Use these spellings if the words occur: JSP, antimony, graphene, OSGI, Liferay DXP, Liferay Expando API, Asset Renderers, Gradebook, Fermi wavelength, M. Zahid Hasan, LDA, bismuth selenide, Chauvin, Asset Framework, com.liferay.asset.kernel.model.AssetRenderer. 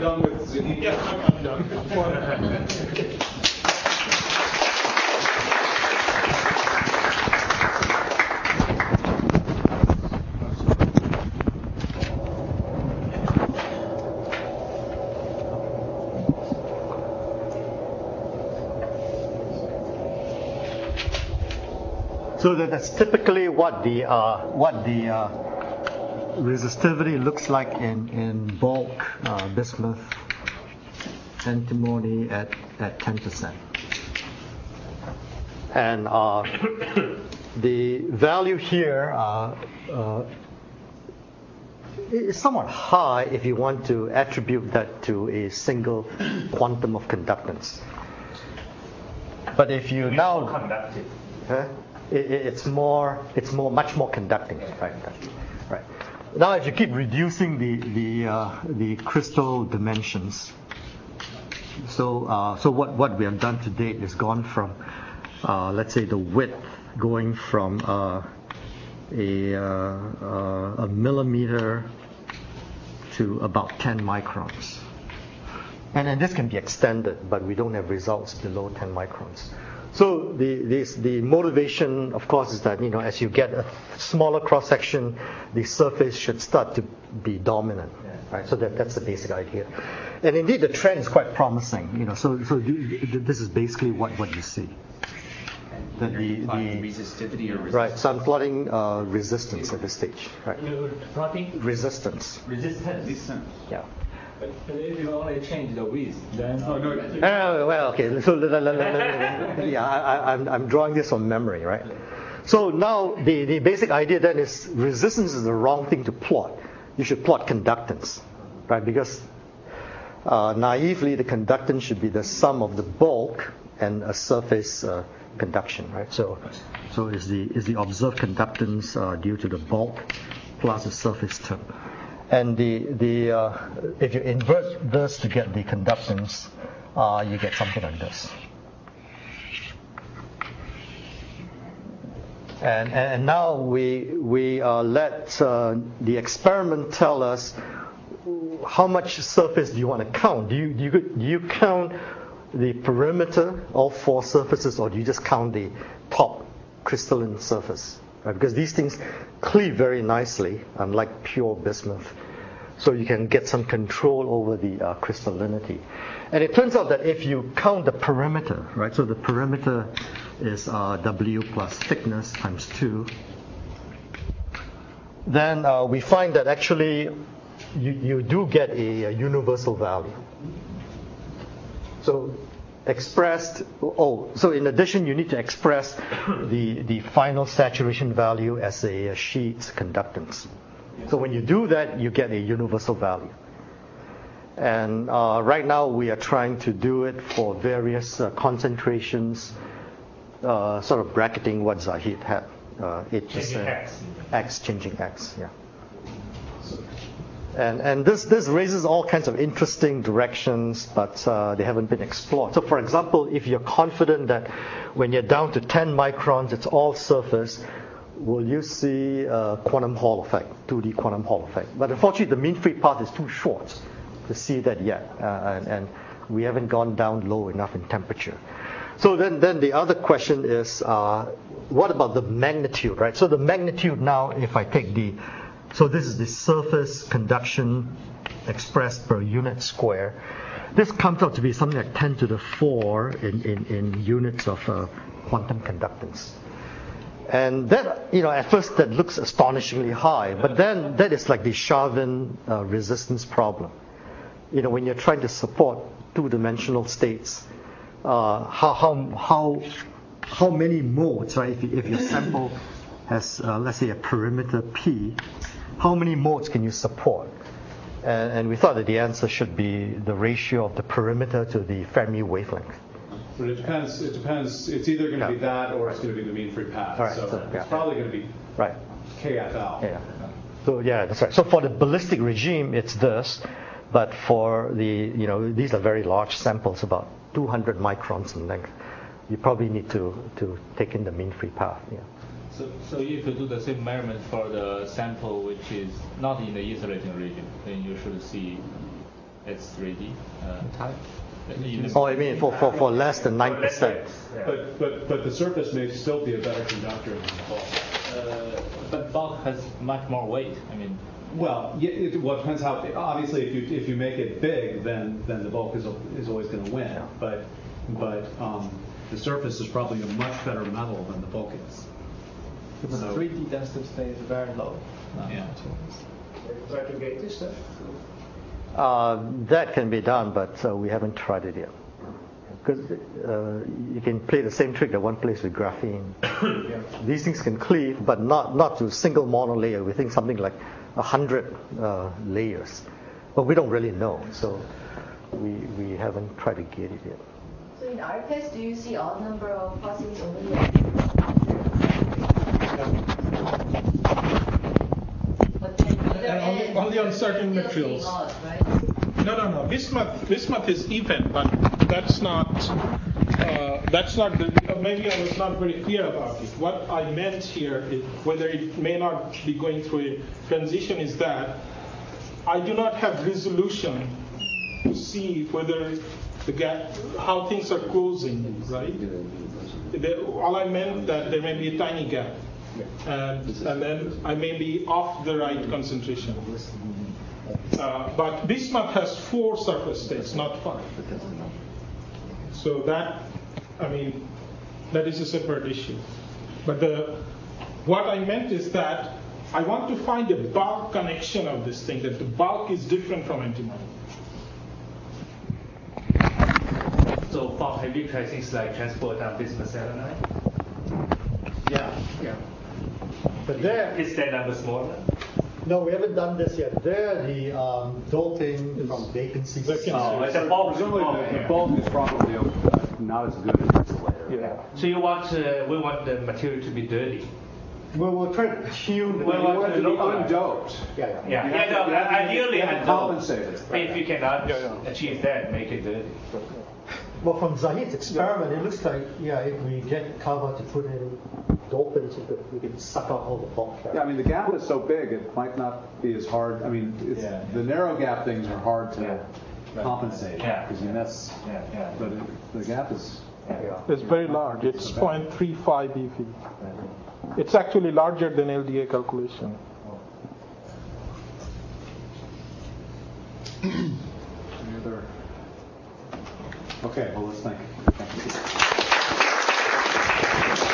done with Zahid? Yes, I'm done. So that's typically what the resistivity looks like in bulk bismuth antimony at 10%. And the value here is somewhat high if you want to attribute that to a single quantum of conductance. But if you now conductive. Huh? It's much more conducting, right? Right. Now, if you keep reducing the crystal dimensions, so what we have done to date is gone from, let's say, the width going from a millimeter to about 10 microns, and then this can be extended, but we don't have results below 10 microns. So the motivation, of course, is that, you know, as you get a smaller cross section, the surface should start to be dominant, right? So that's the basic idea, and indeed the trend is quite promising, you know. So this is basically what you see. That the resistivity or resistance? Right. So I'm plotting resistance at this stage. Right. You're plotting resistance. Resistance. Yeah. But if you only change the width, then well, okay. So yeah, I'm drawing this from memory, right? So now the basic idea then is resistance is the wrong thing to plot. You should plot conductance, right? Because naively the conductance should be the sum of the bulk and a surface conduction, right? So is the observed conductance due to the bulk plus the surface term. And if you invert this to get the conductance, you get something like this. And now we let the experiment tell us how much surface do you want to count? Do you count the perimeter, all four surfaces, or do you just count the top crystalline surface? Right, because these things cleave very nicely, unlike pure bismuth. So you can get some control over the crystallinity. And it turns out that if you count the perimeter, right? So the perimeter is W plus thickness times 2. Then we find that actually you do get a universal value. So expressed, so in addition you need to express the final saturation value as a sheet's conductance. So when you do that, you get a universal value. And right now we are trying to do it for various concentrations, sort of bracketing what Zahid had. 8% X, changing X, yeah. And this raises all kinds of interesting directions, but they haven't been explored. So for example, if you're confident that when you're down to 10 microns, it's all surface, will you see a quantum Hall effect, 2D quantum Hall effect? But unfortunately, the mean free path is too short to see that yet, and we haven't gone down low enough in temperature. So then the other question is, what about the magnitude, right? So the magnitude now, if I take the... So this is the surface conduction expressed per unit square. This comes out to be something like 10 to the 4 in units of quantum conductance. And that, you know, at first that looks astonishingly high, but then that is like the Chauvin resistance problem. You know, when you're trying to support two-dimensional states, how many modes, right? If your sample has, let's say, a perimeter P, how many modes can you support? And we thought that the answer should be the ratio of the perimeter to the Fermi wavelength. But it depends. It's either going to be that or it's going to be the mean free path. Right. So it's probably going to be KFL. Yeah. So yeah, that's right. So for the ballistic regime, it's this. But for the, you know, these are very large samples, about 200 microns in length. You probably need to take in the mean free path. Yeah. So if you do the same measurement for the sample which is not in the insulating region, then you should see it's ready type. Oh, I mean for less than 9%. Yeah. But the surface may still be a better conductor than the bulk. But bulk has much more weight. I mean. Well, it depends how. Obviously, if you make it big, then the bulk is always going to win. Yeah. But the surface is probably a much better metal than the bulk is. The 3D density is very low. Yeah. Try to get this stuff. That can be done, but we haven't tried it yet. Because you can play the same trick that one plays with graphene. Yeah. These things can cleave, but not to a single mono layer. We think something like 100 layers, but we don't really know. So we haven't tried to get it yet. So in our case, do you see odd number of fossils over here? But then only on certain materials. Odd, right? No. Bismuth is even, but that's not. Maybe I was not very clear about it. What I meant here is whether it may not be going through a transition is that I do not have resolution to see whether the gap, how things are closing, right? All I meant that there may be a tiny gap, and then I may be off the right concentration. But bismuth has 4 surface states, not 5. So that, I mean, that is a separate issue. But what I meant is that I want to find a bulk connection of this thing, that the bulk is different from antimony. So, Bob, have you tried things like transport on bismuth selenide? Yeah. But there is that number smaller? No, we haven't done this yet. There, the doping from vacancies. The bulk is probably not as good as this layer. Yeah. So we want the material to be dirty. We'll try to tune. We want to look undoped. Ideally undoped. If you cannot achieve that, make it dirty. Well, from Zahid's experiment, it looks like if we get Carver to put in dopants, we can suck out all the bulk. Right? Yeah, I mean the gap is so big, it might not be as hard. I mean the narrow gap things are hard to compensate. Yeah, because but the gap is. Yeah. It's very large. It's 0.35 eV. Yeah. It's actually larger than LDA calculation. Oh. Okay, well, let's thank you.